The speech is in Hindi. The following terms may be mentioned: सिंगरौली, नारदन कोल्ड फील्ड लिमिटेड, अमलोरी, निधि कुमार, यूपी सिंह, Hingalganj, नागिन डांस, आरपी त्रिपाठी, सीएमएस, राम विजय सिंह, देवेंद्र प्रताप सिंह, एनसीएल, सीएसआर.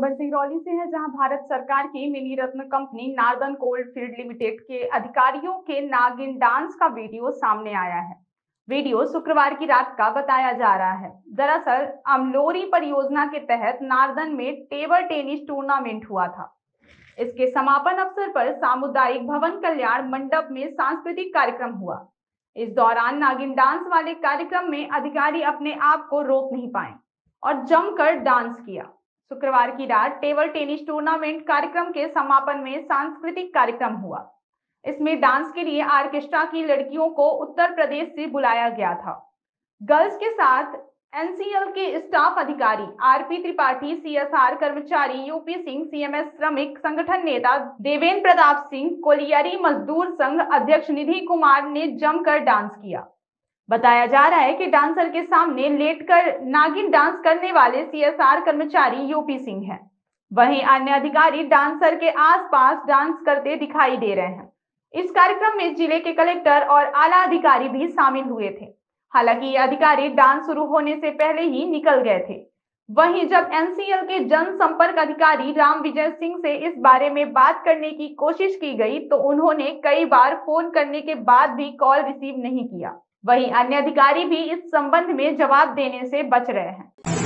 खबर सिंगरौली से है, जहां भारत सरकार की मिनी रत्न company नारदन कोल्ड फील्ड लिमिटेड के अधिकारियों के नागिन डांस का वीडियो सामने आया है। वीडियो शुक्रवार की रात का बताया जा रहा है। दरअसल अमलोरी परियोजना के तहत नारदन में टेबल टेनिस टूर्नामेंट हुआ था। इसके समापन अवसर पर सामुदायिक भवन कल्याण मंडप में सांस्कृतिक कार्यक्रम हुआ। इस दौरान नागिन डांस वाले कार्यक्रम में अधिकारी अपने आप को रोक नहीं पाए और जमकर डांस किया। शुक्रवार की रात टेबल टेनिस टूर्नामेंट कार्यक्रम के समापन में सांस्कृतिक कार्यक्रम हुआ। इसमें डांस के लिए आर्केस्ट्रा की लड़कियों को उत्तर प्रदेश से बुलाया गया था। गर्ल्स के साथ एनसीएल के स्टाफ अधिकारी, आरपी त्रिपाठी, सीएसआर कर्मचारी, यूपी सिंह, सीएमएस श्रमिक संगठन नेता देवेंद्र प्रताप सिंह, कोलियरी मजदूर संघ अध्यक्ष निधि कुमार ने जमकर डांस किया। बताया जा रहा है कि डांसर के सामने लेटकर नागिन डांस करने वाले सीएसआर कर्मचारी यूपी सिंह हैं। वहीं अन्य अधिकारी डांसर के आसपास डांस करते दिखाई दे रहे हैं। इस कार्यक्रम में जिले के कलेक्टर और आला अधिकारी भी शामिल हुए थे। हालांकि ये अधिकारी डांस शुरू होने से पहले ही निकल गए थे। वहीं जब एनसीएल के जनसंपर्क अधिकारी राम विजय सिंह से इस बारे में बात करने की कोशिश की गई तो उन्होंने कई बार फोन करने के बाद भी कॉल रिसीव नहीं किया। वहीं अन्य अधिकारी भी इस संबंध में जवाब देने से बच रहे हैं।